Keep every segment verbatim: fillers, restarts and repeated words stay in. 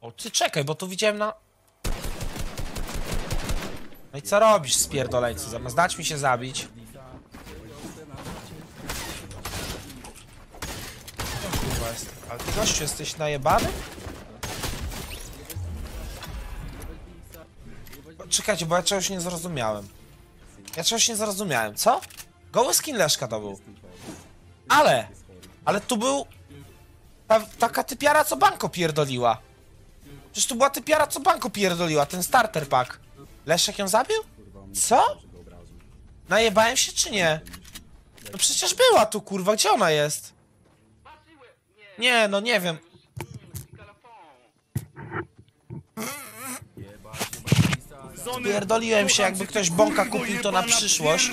O ty czekaj, bo tu widziałem na... No i co robisz, spierdoleńcu? Zamiast dać mi się zabić. Kurwa jest. Ale ty gościu jesteś najebany? Czekajcie, bo ja czegoś nie zrozumiałem. Ja czegoś nie zrozumiałem, co? Goły skin Leszka to był. Ale! Ale tu był... Ta, taka typiara, co banko pierdoliła. Przecież tu była typiara, co banko pierdoliła, ten starter pack. Leszek ją zabił? Co? Najebałem się czy nie? No przecież była tu, kurwa, gdzie ona jest? Nie, no nie wiem. Pierdoliłem się, jakby ktoś bąka kupił to na przyszłość.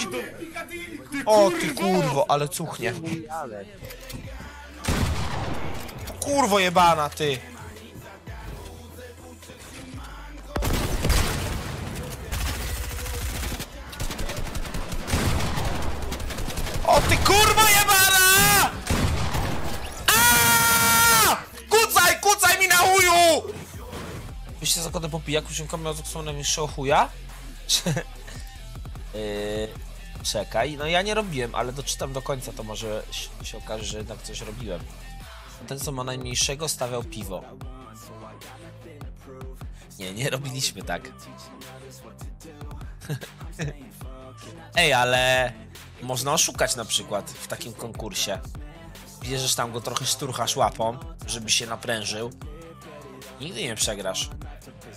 O ty kurwo, ale cuchnie. Kurwo jebana, ty. O ty kurwo jebana! Aaaa! Kucaj, kucaj mi na uju! Wyście zakładam po pijaku, siłkami są najmniejszego chuja? yy, czekaj, no ja nie robiłem, ale doczytam do końca, to może się okaże, że jednak coś robiłem. Ten, co ma najmniejszego, stawiał piwo. Nie, nie robiliśmy tak. Ej, ale... Można oszukać na przykład w takim konkursie. Bierzesz tam go, trochę szturchasz łapą, żeby się naprężył. Nigdy nie przegrasz.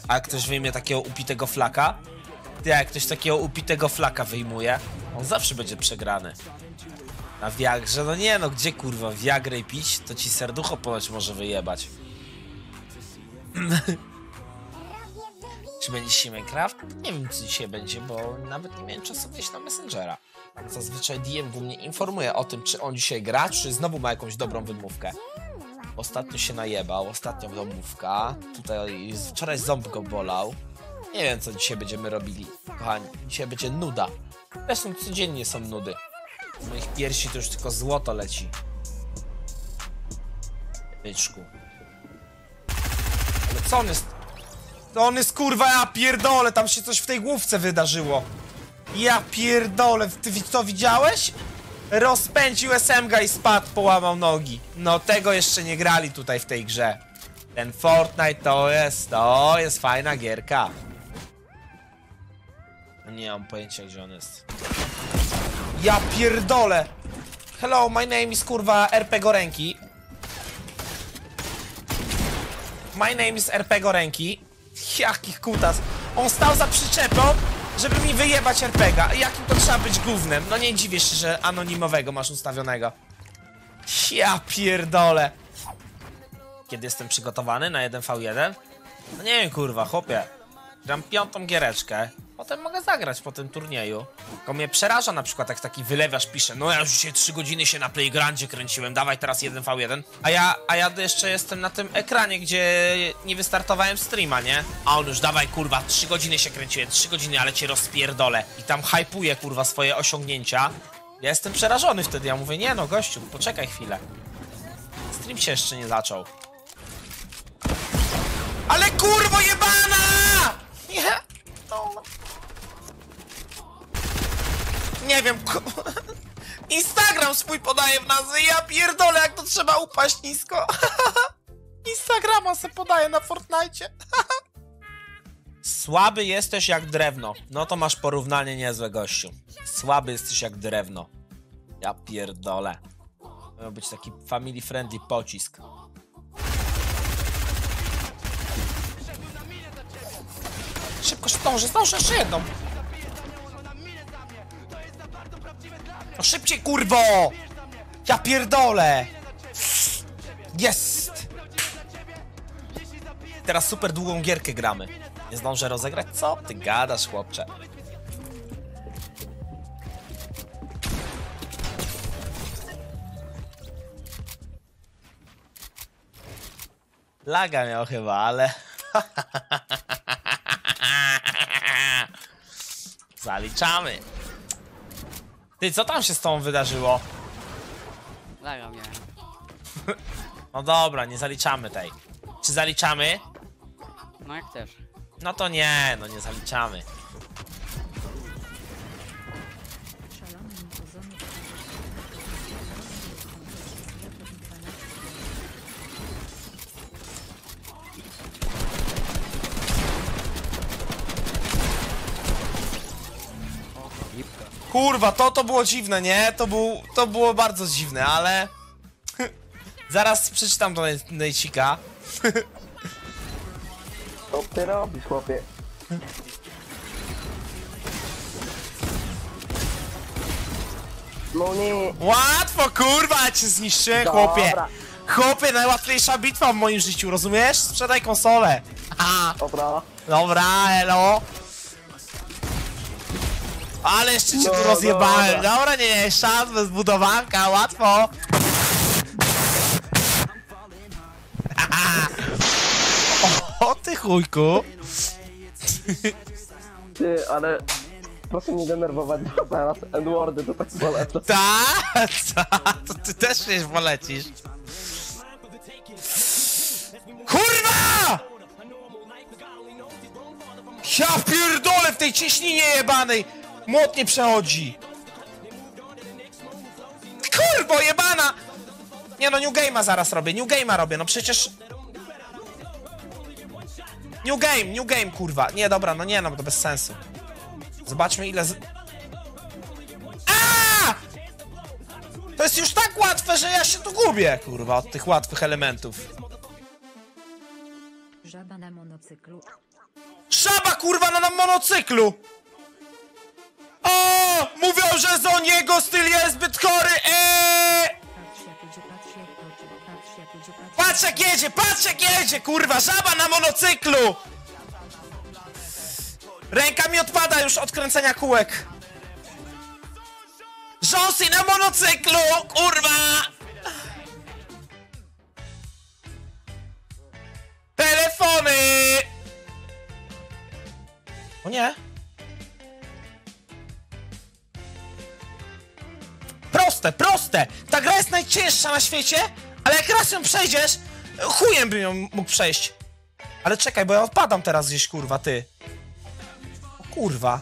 A jak ktoś wyjmie takiego upitego flaka? Ty, jak ktoś takiego upitego flaka wyjmuje, on zawsze będzie przegrany. Na Viagrze? No nie no, gdzie kurwa Viagrę pić? To ci serducho ponoć może wyjebać. Czy będzie dzisiaj Minecraft? Nie wiem, co dzisiaj będzie, bo nawet nie miałem czasu wejść na Messengera. Zazwyczaj D M mnie informuje o tym, czy on dzisiaj gra, czy znowu ma jakąś dobrą wymówkę. Ostatnio się najebał, ostatnio wymówka. Tutaj wczoraj ząb go bolał. Nie wiem, co dzisiaj będziemy robili. Kochani, dzisiaj będzie nuda. Zresztą codziennie są nudy. Z moich piersi to już tylko złoto leci. Byczku. Ale co on jest? To on jest kurwa, ja pierdolę, tam się coś w tej główce wydarzyło. Ja pierdolę, ty to widziałeś? Rozpędził S M G i spadł, połamał nogi. No tego jeszcze nie grali tutaj w tej grze. Ten Fortnite to jest, to jest fajna gierka. Nie mam pojęcia, gdzie on jest. Ja pierdolę. Hello, my name is kurwa R P Gorenki. My name is R P Gorenki. Jakich kutas. On stał za przyczepą, żeby mi wyjebać R P G a. Jakim to trzeba być gównem? No nie dziwię się, że anonimowego masz ustawionego. Ja pierdolę. Kiedy jestem przygotowany na jeden na jeden? No nie wiem kurwa, chłopie. Gram piątą giereczkę. Potem mogę zagrać po tym turnieju. Tylko mnie przeraża na przykład, jak taki wylewiarz pisze: no ja już dzisiaj trzy godziny się na playgroundzie kręciłem, dawaj teraz jeden na jeden. A ja, a ja jeszcze jestem na tym ekranie, gdzie nie wystartowałem streama, nie? A on już dawaj kurwa, trzy godziny się kręciłem, trzy godziny, ale cię rozpierdolę. I tam hypuje kurwa swoje osiągnięcia. Ja jestem przerażony wtedy, ja mówię: nie no gościu, poczekaj chwilę. Stream się jeszcze nie zaczął. Ale kurwo jebana! Nie! No. Nie wiem, Instagram swój podaje w nazwy, ja pierdolę, jak to trzeba upaść nisko. Instagrama se podaje na Fortnite. Słaby jesteś jak drewno. No to masz porównanie niezłe, gościu. Słaby jesteś jak drewno. Ja pierdolę. Miał być taki family friendly pocisk. Szybko, zdążę, zdążę jeszcze jedną. No szybciej, kurwo! Ja pierdolę! Jest! Teraz super długą gierkę gramy. Nie zdążę rozegrać? Co ty gadasz, chłopcze? Laga miał chyba, ale... Zaliczamy. Ty, co tam się z tobą wydarzyło? Laga miałem. No dobra, nie zaliczamy tej. Czy zaliczamy? No jak chcesz. No to nie, no nie zaliczamy. Kurwa, to to było dziwne, nie? To, był, to było bardzo dziwne, ale... Zaraz przeczytam do Nejcika. Co ty robisz, chłopie? No nie. Łatwo, kurwa, cię zniszczy, chłopie. Chłopie, najłatwiejsza bitwa w moim życiu, rozumiesz? Sprzedaj konsolę. Aha. Dobra. Dobra, elo. Ale jeszcze cię tu rozjebałem. Dobra, dobra nie, szans bez budowanka, łatwo. O ty chujku. Ty, ale proszę mnie denerwować, bo zaraz N-wordy to tak polecę. Ta, ta, to ty też nie polecisz. Kurwa! Ja pierdolę w tej cieśninie jebanej! Młot nie przechodzi! Kurwo jebana! Nie no, New Game'a zaraz robię, New Game'a robię, no przecież... New Game, New Game, kurwa! Nie, dobra, no nie, no to bez sensu. Zobaczmy ile z... Aaaa! To jest już tak łatwe, że ja się tu gubię, kurwa, od tych łatwych elementów. Żaba na monocyklu. Żaba, kurwa, na, na monocyklu! O! Mówią, że Zoniego styl jest zbyt chory! Eee! Patrz jak jedzie, patrz jak jedzie, kurwa! Żaba na monocyklu! Ręka mi odpada już od kręcenia kółek. Johnson na monocyklu, kurwa! Telefony! O nie! Proste, proste! Ta gra jest najcięższa na świecie, ale jak raz ją przejdziesz, chujem bym ją mógł przejść. Ale czekaj, bo ja odpadam teraz gdzieś, kurwa, ty. O, kurwa.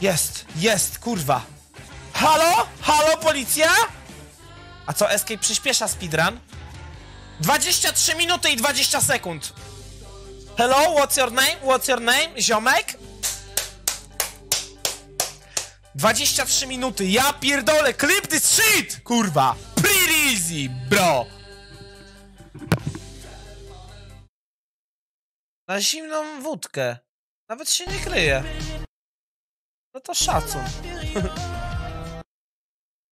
Jest, jest, kurwa. Halo? Halo, policja? A co, Escape przyspiesza speedrun? dwadzieścia trzy minuty i dwadzieścia sekund. Hello, what's your name? What's your name? Ziomek? dwadzieścia trzy minuty, ja pierdolę, clip this shit! Kurwa, pretty easy, bro! Na zimną wódkę. Nawet się nie kryje. No to szacun.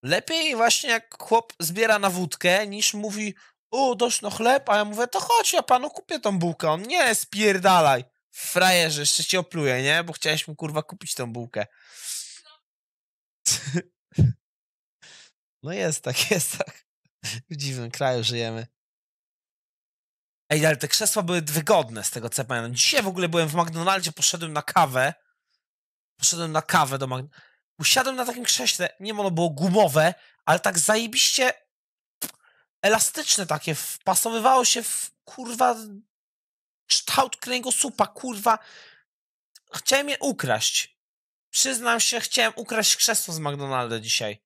Lepiej właśnie jak chłop zbiera na wódkę, niż mówi... U, dość no chleb, a ja mówię, to chodź, ja panu kupię tą bułkę. On, nie, spierdalaj. Frajerze, jeszcze cię opluję, nie? Bo chciałeś mu, kurwa, kupić tą bułkę. No jest tak, jest tak. W dziwnym kraju żyjemy. Ej, ale te krzesła były wygodne, z tego co ja pamiętam. Dzisiaj w ogóle byłem w McDonaldzie, poszedłem na kawę. Poszedłem na kawę do McDonalda. Usiadłem na takim krześle, nie wiem, ono było gumowe, ale tak zajebiście... elastyczne takie, wpasowywało się w, kurwa, kształt kręgosłupa, kurwa. Chciałem je ukraść. Przyznam się, chciałem ukraść krzesło z McDonalda dzisiaj.